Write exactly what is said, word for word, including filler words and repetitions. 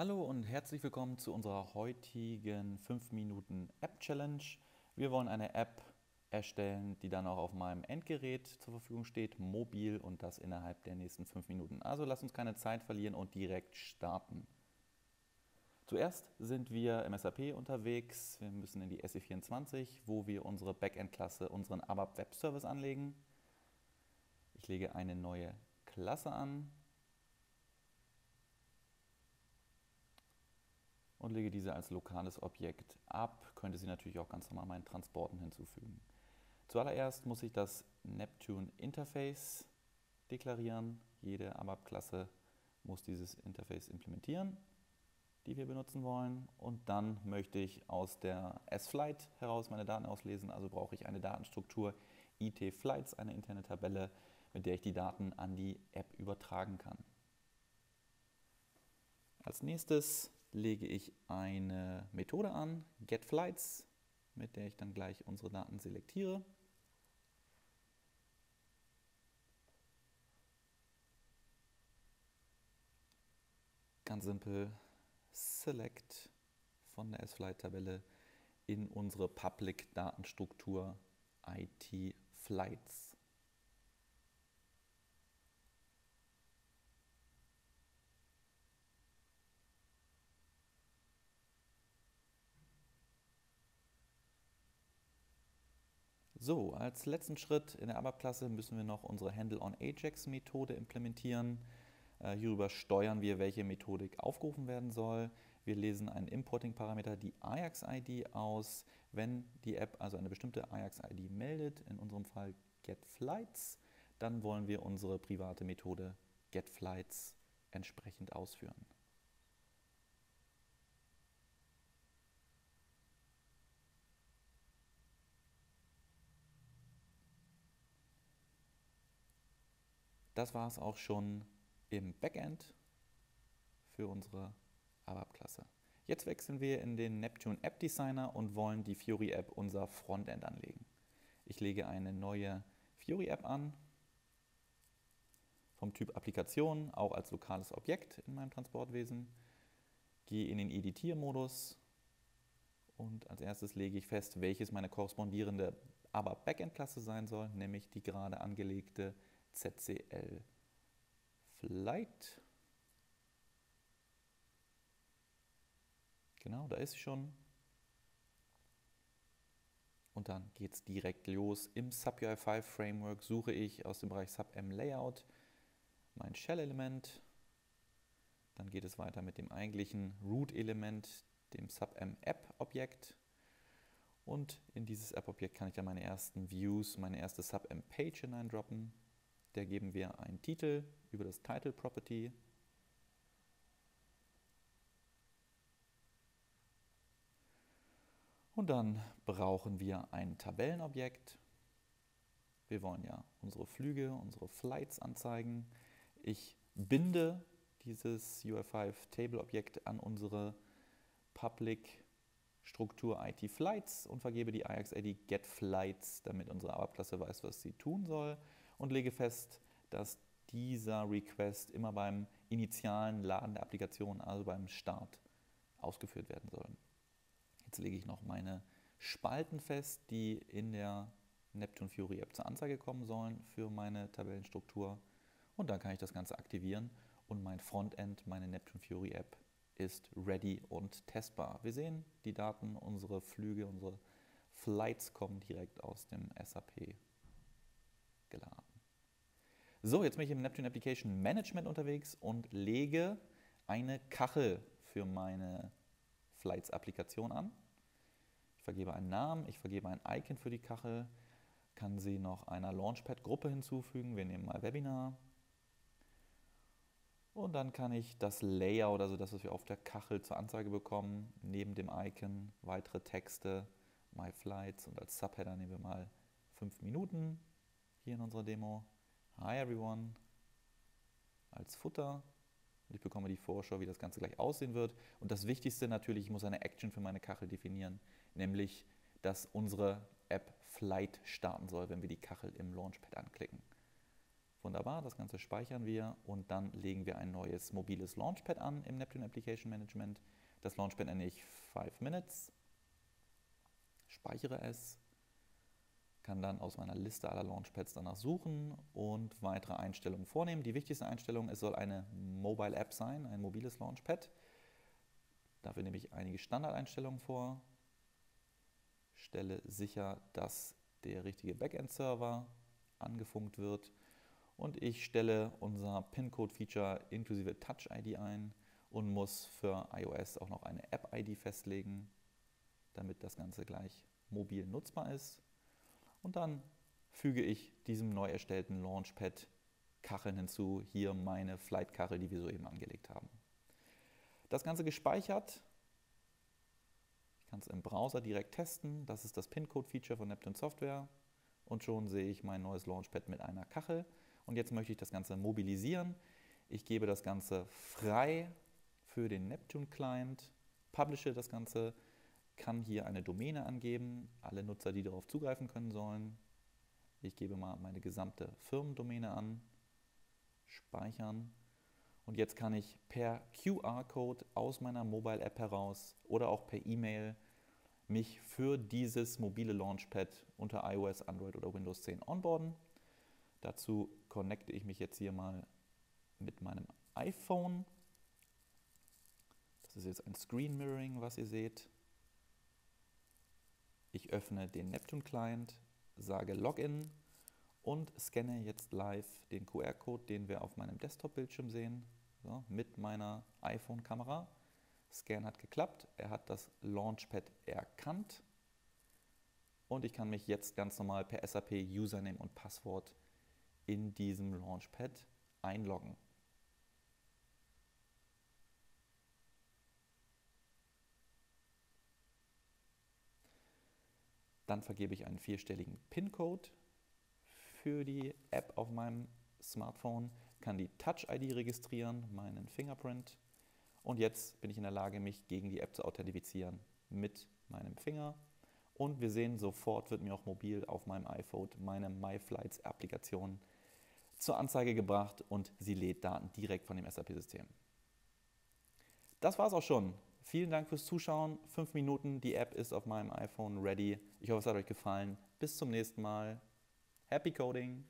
Hallo und herzlich willkommen zu unserer heutigen fünf Minuten App Challenge. Wir wollen eine App erstellen, die dann auch auf meinem Endgerät zur Verfügung steht, mobil, und das innerhalb der nächsten fünf Minuten. Also lasst uns keine Zeit verlieren und direkt starten. Zuerst sind wir im S A P unterwegs. Wir müssen in die S E vierundzwanzig, wo wir unsere Backend-Klasse, unseren ABAP Web Service anlegen. Ich lege eine neue Klasse an und lege diese als lokales Objekt ab, könnte sie natürlich auch ganz normal meinen Transporten hinzufügen. Zuallererst muss ich das Neptune Interface deklarieren. Jede ABAP-Klasse muss dieses Interface implementieren, die wir benutzen wollen. Und dann möchte ich aus der S-Flight heraus meine Daten auslesen, also brauche ich eine Datenstruktur I T Flights, eine interne Tabelle, mit der ich die Daten an die App übertragen kann. Als nächstes lege ich eine Methode an, getFlights, mit der ich dann gleich unsere Daten selektiere. Ganz simpel, select von der S-Flight-Tabelle in unsere Public-Datenstruktur I T Flights. So, als letzten Schritt in der ABAP-Klasse müssen wir noch unsere HandleOnAjax-Methode implementieren. Äh, hierüber steuern wir, welche Methodik aufgerufen werden soll. Wir lesen einen Importing-Parameter, die I X I D, aus. Wenn die App also eine bestimmte I X I D meldet, in unserem Fall getFlights, dann wollen wir unsere private Methode getFlights entsprechend ausführen. Das war es auch schon im Backend für unsere ABAP-Klasse. Jetzt wechseln wir in den Neptune App Designer und wollen die Fiori App, unser Frontend, anlegen. Ich lege eine neue Fiori App an, vom Typ Applikation, auch als lokales Objekt in meinem Transportwesen. Gehe in den Editiermodus und als erstes lege ich fest, welches meine korrespondierende ABAP Backend Klasse sein soll, nämlich die gerade angelegte Z C L Flight. Genau, da ist sie schon. Und dann geht es direkt los. Im SubUI fünf Framework suche ich aus dem Bereich SubM Layout mein Shell-Element. Dann geht es weiter mit dem eigentlichen Root-Element, dem SubM App-Objekt. Und in dieses App-Objekt kann ich dann meine ersten Views, meine erste SubM Page hineindroppen. Der geben wir einen Titel über das Title Property. Und dann brauchen wir ein Tabellenobjekt. Wir wollen ja unsere Flüge, unsere Flights anzeigen. Ich binde dieses U I fünf Table Objekt an unsere Public Struktur I T Flights und vergebe die I X I D getFlights, damit unsere ABAP-Klasse weiß, was sie tun soll. Und lege fest, dass dieser Request immer beim initialen Laden der Applikation, also beim Start, ausgeführt werden soll. Jetzt lege ich noch meine Spalten fest, die in der Neptune Fiori App zur Anzeige kommen sollen für meine Tabellenstruktur. Und dann kann ich das Ganze aktivieren und mein Frontend, meine Neptune Fiori App, ist ready und testbar. Wir sehen, die Daten, unsere Flüge, unsere Flights kommen direkt aus dem S A P geladen. So, jetzt bin ich im Neptune Application Management unterwegs und lege eine Kachel für meine Flights-Applikation an. Ich vergebe einen Namen, ich vergebe ein Icon für die Kachel, kann sie noch einer Launchpad-Gruppe hinzufügen. Wir nehmen mal Webinar. Und dann kann ich das Layout, also das, was wir auf der Kachel zur Anzeige bekommen, neben dem Icon, weitere Texte, My Flights, und als Subheader nehmen wir mal fünf Minuten hier in unserer Demo. Hi everyone als Futter, und ich bekomme die Vorschau, wie das Ganze gleich aussehen wird. Und das Wichtigste natürlich, ich muss eine Action für meine Kachel definieren, nämlich, dass unsere App Flight starten soll, wenn wir die Kachel im Launchpad anklicken. Wunderbar, das Ganze speichern wir und dann legen wir ein neues mobiles Launchpad an im Neptune Application Management. Das Launchpad nenne ich five minutes, speichere es, kann dann aus meiner Liste aller Launchpads danach suchen und weitere Einstellungen vornehmen. Die wichtigste Einstellung, es soll eine Mobile App sein, ein mobiles Launchpad. Dafür nehme ich einige Standardeinstellungen vor, stelle sicher, dass der richtige Backend-Server angefunkt wird und ich stelle unser PIN-Code-Feature inklusive Touch-I D ein und muss für iOS auch noch eine App-I D festlegen, damit das Ganze gleich mobil nutzbar ist. Und dann füge ich diesem neu erstellten Launchpad Kacheln hinzu, hier meine Flight-Kachel, die wir soeben angelegt haben. Das Ganze gespeichert, ich kann es im Browser direkt testen, das ist das PIN-Code-Feature von Neptune Software und schon sehe ich mein neues Launchpad mit einer Kachel. Und jetzt möchte ich das Ganze mobilisieren. Ich gebe das Ganze frei für den Neptune-Client, publische das Ganze, kann hier eine Domäne angeben, alle Nutzer, die darauf zugreifen können sollen. Ich gebe mal meine gesamte Firmendomäne an, speichern. Und jetzt kann ich per Q R-Code aus meiner Mobile-App heraus oder auch per E-Mail mich für dieses mobile Launchpad unter iOS, Android oder Windows zehn onboarden. Dazu connecte ich mich jetzt hier mal mit meinem iPhone. Das ist jetzt ein Screen Mirroring, was ihr seht. Ich öffne den Neptune Client, sage Login und scanne jetzt live den Q R-Code, den wir auf meinem Desktop-Bildschirm sehen, so, mit meiner iPhone-Kamera. Scan hat geklappt, er hat das Launchpad erkannt und ich kann mich jetzt ganz normal per S A P Username und Passwort in diesem Launchpad einloggen. Dann vergebe ich einen vierstelligen PIN-Code für die App auf meinem Smartphone, kann die Touch-I D registrieren, meinen Fingerprint. Und jetzt bin ich in der Lage, mich gegen die App zu authentifizieren mit meinem Finger. Und wir sehen, sofort wird mir auch mobil auf meinem iPhone meine MyFlights-Applikation zur Anzeige gebracht und sie lädt Daten direkt von dem S A P-System. Das war's auch schon. Vielen Dank fürs Zuschauen. Fünf Minuten, die App ist auf meinem iPhone ready. Ich hoffe, es hat euch gefallen. Bis zum nächsten Mal. Happy Coding!